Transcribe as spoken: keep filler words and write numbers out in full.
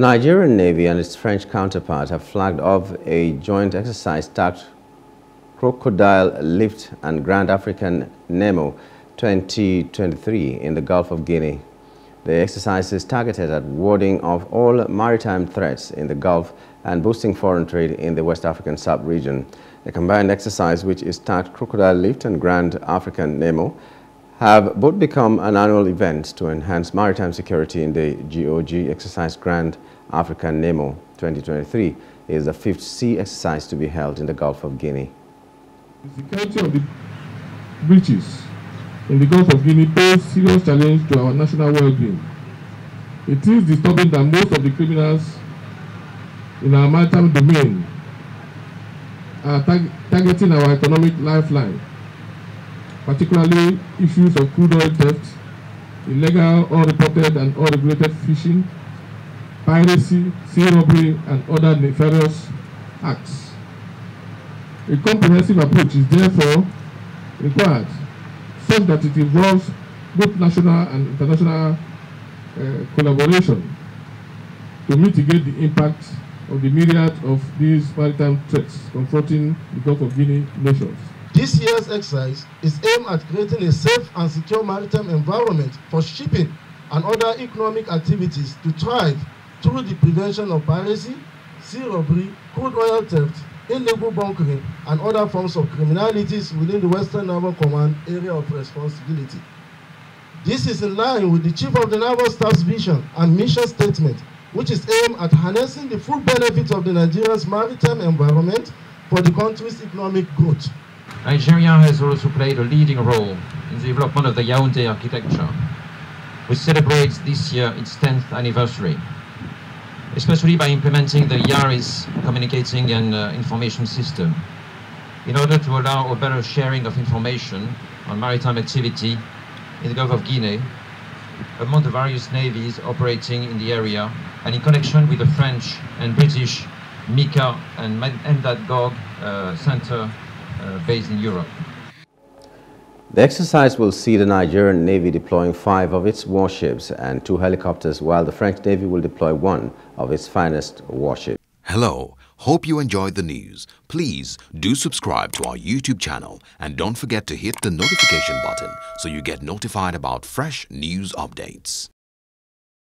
The Nigerian Navy and its French counterpart have flagged off a joint exercise tagged Crocodile Lift and Grand African NEMO twenty twenty-three in the Gulf of Guinea. The exercise is targeted at warding off all maritime threats in the Gulf and boosting foreign trade in the West African sub-region. The combined exercise, which is tagged Crocodile Lift and Grand African NEMO, have both become an annual event to enhance maritime security in the G O G. Exercise Grand African NEMO twenty twenty-three is the fifth sea exercise to be held in the Gulf of Guinea. The security of the breaches in the Gulf of Guinea poses serious challenge to our national well-being. It is disturbing that most of the criminals in our maritime domain are tar targeting our economic lifeline, particularly issues of crude oil theft, illegal, unreported and unregulated fishing, piracy, sea robbery, and other nefarious acts. A comprehensive approach is therefore required, such that it involves both national and international uh, collaboration to mitigate the impact of the myriad of these maritime threats confronting the Gulf of Guinea nations. This year's exercise is aimed at creating a safe and secure maritime environment for shipping and other economic activities to thrive through the prevention of piracy, sea robbery, crude oil theft, illegal bunkering, and other forms of criminalities within the Western Naval Command area of responsibility. This is in line with the Chief of the Naval Staff's vision and mission statement, which is aimed at harnessing the full benefits of the Nigeria's maritime environment for the country's economic growth. Nigeria has also played a leading role in the development of the Yaoundé architecture, which celebrates this year its tenth anniversary, especially by implementing the Yaris Communicating and uh, Information System, in order to allow a better sharing of information on maritime activity in the Gulf of Guinea among the various navies operating in the area, and in connection with the French and British MICA and M DAT G O G uh, Center Uh, based in Europe. The exercise will see the Nigerian Navy deploying five of its warships and two helicopters, while the French Navy will deploy one of its finest warships. Hello, hope you enjoyed the news. Please do subscribe to our YouTube channel and don't forget to hit the notification button so you get notified about fresh news updates.